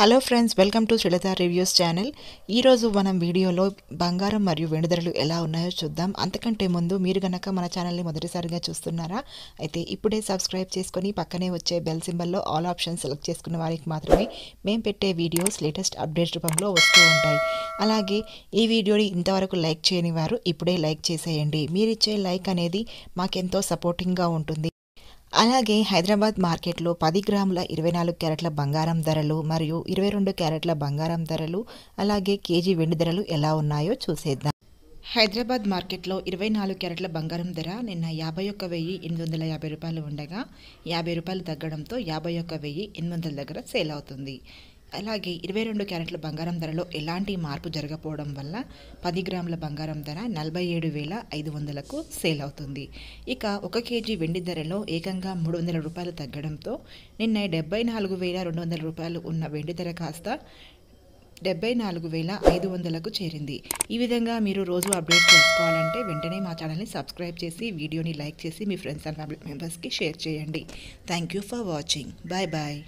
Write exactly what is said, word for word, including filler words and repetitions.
Hello friends, welcome to Srilatha reviews channel. ఈరోజు మనం వీడియోలో బంగారం మరియు వెండి ధరలు ఎలా ఉన్నాయో చూద్దాం. అంతకంటే ముందు మీరు కనుక మన ఛానల్ని మొదటిసారిగా చూస్తున్నారా అయితే ఇప్పుడే సబ్స్క్రైబ్ చేసుకొని పక్కనే వచ్చే బెల్ సింబల్లో ఆల్ ఆప్షన్ సెలెక్ట్ చేసుకున్న వారికి మాత్రమే మేము పెట్టే వీడియోస్ లేటెస్ట్ అప్డేట్స్ రూపంలో వస్తూ ఉంటాయి. అలాగే ఈ వీడియోని ఇంతవరకు లైక్ చేయని వారు ఇప్పుడే లైక్ చేసేయండి. మీరిచ్చే లైక్ అనేది మాకెంతో సపోర్టింగ్గా ఉంటుంది. అలాగే హైదరాబాద్ మార్కెట్లో పది గ్రాముల ఇరవై నాలుగు క్యారెట్ల బంగారం ధరలు మరియు ఇరవై రెండు క్యారెట్ల బంగారం ధరలు అలాగే కేజీ వెండి ధరలు ఎలా ఉన్నాయో చూసేద్దాం. హైదరాబాద్ మార్కెట్లో ఇరవై నాలుగు క్యారెట్ల బంగారం ధర నిన్న యాభై ఒక్క వెయ్యి ఎనిమిది వందల యాభై రూపాయలు ఉండగా యాభై రూపాయలు తగ్గడంతో యాభై ఒక్క వెయ్యి ఎనిమిది వందల దగ్గర సేల్ అవుతుంది. అలాగే ఇరవై రెండు క్యారెట్ల బంగారం ధరలో ఎలాంటి మార్పు జరగకపోవడం వల్ల పది గ్రాముల బంగారం ధర నలభై ఏడు వేల ఐదు వందలకు సేల్ అవుతుంది. ఇక ఒక కేజీ వెండి ధరలో ఏకంగా మూడు వందల రూపాయలు తగ్గడంతో నిన్న డెబ్బై నాలుగు వేల రెండు వందల రూపాయలు ఉన్న వెండి ధర కాస్త డెబ్బై నాలుగు వేల ఐదు వందలకు చేరింది. ఈ విధంగా మీరు రోజు అప్డేట్ చేసుకోవాలంటే వెంటనే మా ఛానల్ని సబ్స్క్రైబ్ చేసి వీడియోని లైక్ చేసి మీ ఫ్రెండ్స్ అండ్ ఫ్యామిలీ మెంబర్స్కి షేర్ చేయండి. Thank you for watching. Bye bye.